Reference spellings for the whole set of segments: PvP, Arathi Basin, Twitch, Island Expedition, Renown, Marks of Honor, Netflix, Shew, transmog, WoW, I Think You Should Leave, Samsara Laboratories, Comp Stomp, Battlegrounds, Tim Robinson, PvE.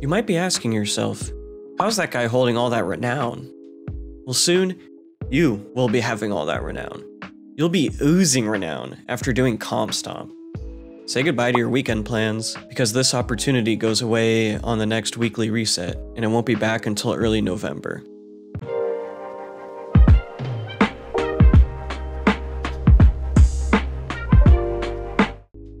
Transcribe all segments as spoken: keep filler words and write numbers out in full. You might be asking yourself, how's that guy holding all that renown? Well, soon, you will be having all that renown. You'll be oozing renown after doing Comp Stomp. Say goodbye to your weekend plans, because this opportunity goes away on the next weekly reset, and it won't be back until early November.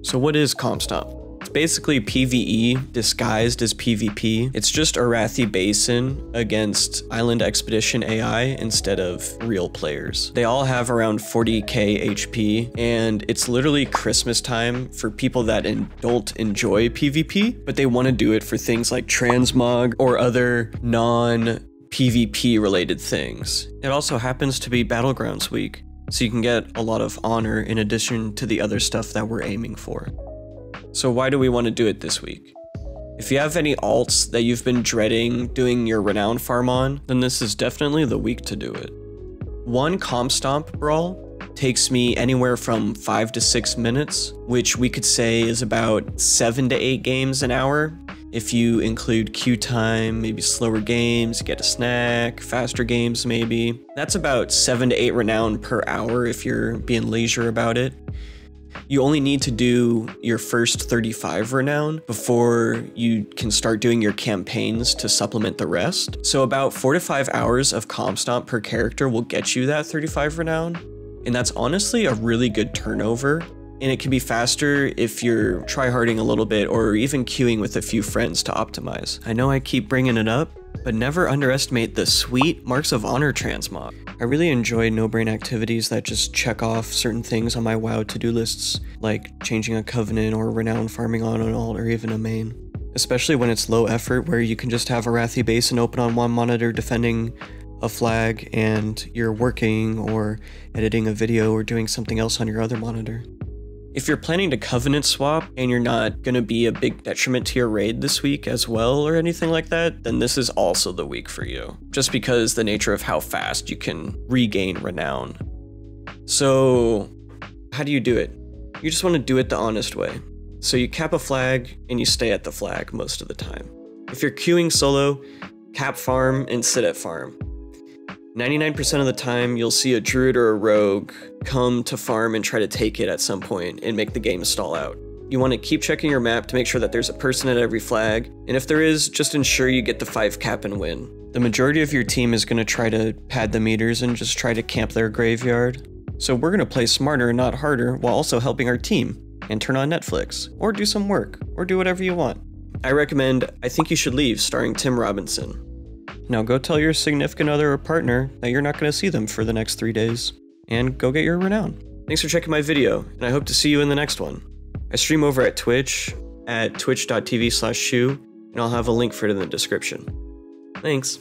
So what is Comp Stomp? It's basically PvE disguised as PvP. It's just Arathi Basin against Island Expedition A I instead of real players. They all have around forty K H P, and it's literally Christmas time for people that don't enjoy PvP, but they want to do it for things like transmog or other non-PvP related things. It also happens to be Battlegrounds week, so you can get a lot of honor in addition to the other stuff that we're aiming for. So why do we want to do it this week? If you have any alts that you've been dreading doing your renown farm on, then this is definitely the week to do it. One Comp Stomp brawl takes me anywhere from five to six minutes, which we could say is about seven to eight games an hour. If you include queue time, maybe slower games, get a snack, faster games maybe. That's about seven to eight renown per hour if you're being leisure about it. You only need to do your first thirty-five renown before you can start doing your campaigns to supplement the rest. So about four to five hours of Comp Stomp per character will get you that thirty-five renown. And that's honestly a really good turnover. And it can be faster if you're tryharding a little bit or even queuing with a few friends to optimize. I know I keep bringing it up, but never underestimate the sweet Marks of Honor transmog. I really enjoy no-brain activities that just check off certain things on my WoW to-do lists, like changing a covenant or renown farming on an alt or even a main. Especially when it's low effort, where you can just have Arathi Basin open on one monitor defending a flag and you're working or editing a video or doing something else on your other monitor. If you're planning to covenant swap and you're not going to be a big detriment to your raid this week as well or anything like that, then this is also the week for you, just because the nature of how fast you can regain renown. So how do you do it? You just want to do it the honest way. So you cap a flag and you stay at the flag most of the time. If you're queuing solo, cap farm and sit at farm. ninety-nine percent of the time, you'll see a druid or a rogue come to farm and try to take it at some point and make the game stall out. You want to keep checking your map to make sure that there's a person at every flag, and if there is, just ensure you get the five cap and win. The majority of your team is going to try to pad the meters and just try to camp their graveyard. So we're going to play smarter and not harder while also helping our team, and turn on Netflix, or do some work, or do whatever you want. I recommend I Think You Should Leave, starring Tim Robinson. Now go tell your significant other or partner that you're not going to see them for the next three days, and go get your renown. Thanks for checking my video, and I hope to see you in the next one. I stream over at Twitch at twitch dot t v slash Shew, and I'll have a link for it in the description. Thanks.